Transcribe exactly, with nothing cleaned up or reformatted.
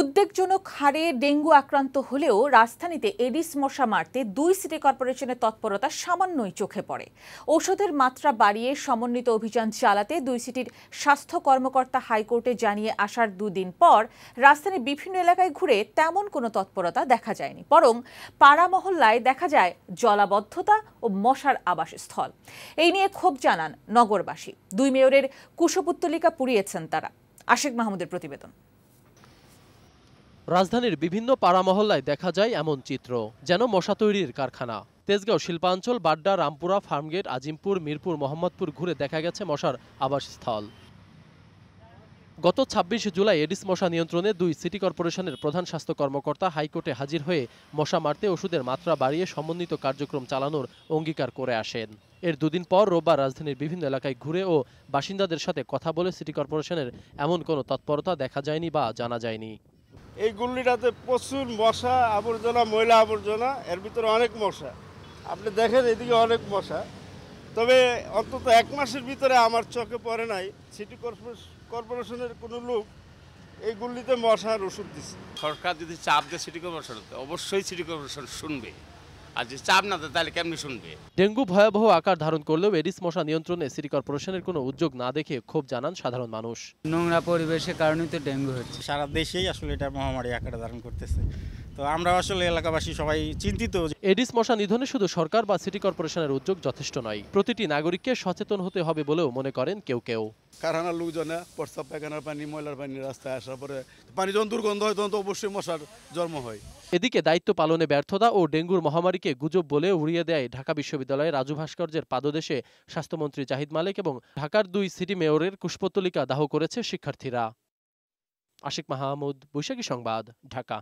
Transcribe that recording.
উদ্বেগজনক হারে ডেঙ্গু আক্রান্ত হলেও রাজধানীতে এডিস মশা মারতে দুই সিটি কর্পোরেশনের তৎপরতা সামান্যই চোখে পড়ে। ঔষধের মাত্রা বাড়িয়ে সমন্বিত অভিযান চালাতে দুই সিটির স্বাস্থ্য কর্মকর্তা হাইকোর্টে জানিয়ে আসার দুদিন পর রাজধানীর বিভিন্ন এলাকায় ঘুরে তেমন কোনো তৎপরতা দেখা যায়নি, বরং পাড়া মহল্লায় দেখা যায় জলাবদ্ধতা ও মশার আবাসস্থল। এই নিয়ে ক্ষোভ জানান নগরবাসী। দুই মেয়রের কুশপুত্তলিকা পুড়িয়েছেন তারা। আশিক মাহমুদের প্রতিবেদন। রাজধানীর বিভিন্ন পাড়া মহল্লায় দেখা যায় এমন চিত্র, যেন মশা তৈরির কারখানা। তেজগাঁও শিল্পাঞ্চল, বাড্ডা, রামপুরা, ফার্মগেট, আজিমপুর, মিরপুর, মোহাম্মদপুর ঘুরে দেখা গেছে মশার আবাসস্থল। গত ছাব্বিশ জুলাই এডিস মশা নিয়ন্ত্রণে দুই সিটি কর্পোরেশনের প্রধান স্বাস্থ্য কর্মকর্তা হাইকোর্টে হাজির হয়ে মশা মারতে ওষুধের মাত্রা বাড়িয়ে সমন্বিত কার্যক্রম চালানোর অঙ্গীকার করে আসেন। এর দুদিন পর রোববার রাজধানীর বিভিন্ন এলাকায় ঘুরে ও বাসিন্দাদের সাথে কথা বলে সিটি কর্পোরেশনের এমন কোনো তৎপরতা দেখা যায়নি বা জানা যায়নি। এই গুল্লিটাতে প্রচুর মশা, আবর্জনা, ময়লা আবর্জনা, এর ভিতরে অনেক মশা। আপনি দেখেন এদিকে অনেক মশা। তবে অন্তত এক মাসের ভিতরে আমার চোখে পড়ে নাই সিটি কর্পোরেশনের কোনো লোক এই গুল্লিতে মশার ওষুধ দিচ্ছে। সরকার যদি চাপ দেয় সিটি কর্পোরেশনকে, অবশ্যই সিটি কর্পোরেশন শুনবে। আর যদি চাপ না দেয় তাহলে কেমনি শুনবে? ডেঙ্গু ভয়াবহ আকার ধারণ করলেও এডিস মশা নিয়ন্ত্রণে সিটি কর্পোরেশনের কোনো উদ্যোগ না দেখে ক্ষোভ জানান সাধারণ মানুষ। নোংরা পরিবেশের কারণেই তো ডেঙ্গু হচ্ছে। সারা দেশেই আসলে এটা মহামারী আকার ধারণ করতেছে। তো আমরা আসলে এলাকাবাসী সবাই চিন্তিত। এডিস মশা নিধনে শুধু সরকার বা সিটি কর্পোরেশনের উদ্যোগ যথেষ্ট নয়, প্রতিটি নাগরিককে সচেতন হতে হবে বলেও মনে করেন কেউ কেউ। কারখানার লোকজনে প্রস্তাব পায়খানার পানি, ময়লার পানি রাস্তায় আসার পরে পানি যখন দুর্গন্ধ হয় তখন তো অবশ্যই মশার জন্ম হয়। এদিকে দায়িত্ব পালনে ব্যর্থতা ও ডেঙ্গুর মহামারীকে গুজব বলে উড়িয়ে দেয় ঢাকা বিশ্ববিদ্যালয়ের রাজু ভাস্কর্যের পাদদেশে স্বাস্থ্যমন্ত্রী জাহিদ মালেক এবং ঢাকার দুই সিটি মেয়রের কুশপুত্তলিকা দাহ করেছে শিক্ষার্থীরা। আশিক মাহমুদ, বৈশাখী সংবাদ, ঢাকা।